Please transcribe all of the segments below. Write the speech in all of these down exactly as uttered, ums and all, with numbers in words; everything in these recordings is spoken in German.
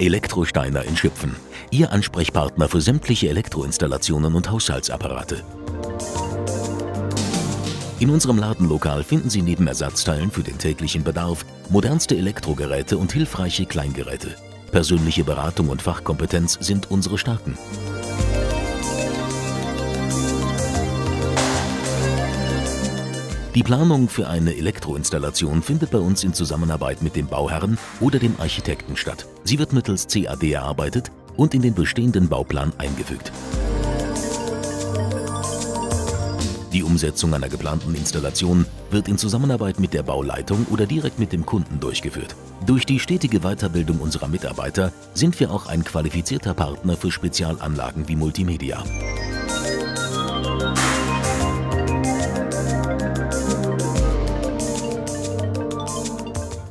Elektro Steiner in Schüpfen. Ihr Ansprechpartner für sämtliche Elektroinstallationen und Haushaltsapparate. In unserem Ladenlokal finden Sie neben Ersatzteilen für den täglichen Bedarf modernste Elektrogeräte und hilfreiche Kleingeräte. Persönliche Beratung und Fachkompetenz sind unsere Stärken. Die Planung für eine Elektroinstallation findet bei uns in Zusammenarbeit mit dem Bauherrn oder dem Architekten statt. Sie wird mittels C A D erarbeitet und in den bestehenden Bauplan eingefügt. Die Umsetzung einer geplanten Installation wird in Zusammenarbeit mit der Bauleitung oder direkt mit dem Kunden durchgeführt. Durch die stetige Weiterbildung unserer Mitarbeiter sind wir auch ein qualifizierter Partner für Spezialanlagen wie Multimedia.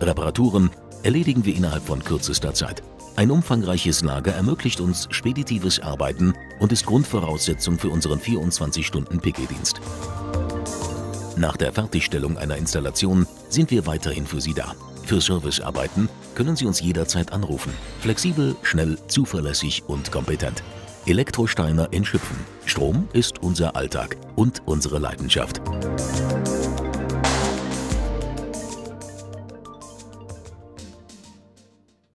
Reparaturen erledigen wir innerhalb von kürzester Zeit. Ein umfangreiches Lager ermöglicht uns speditives Arbeiten und ist Grundvoraussetzung für unseren vierundzwanzig-Stunden-P K-Dienst. Nach der Fertigstellung einer Installation sind wir weiterhin für Sie da. Für Servicearbeiten können Sie uns jederzeit anrufen. Flexibel, schnell, zuverlässig und kompetent. Elektro Steiner in Schüpfen. Strom ist unser Alltag und unsere Leidenschaft.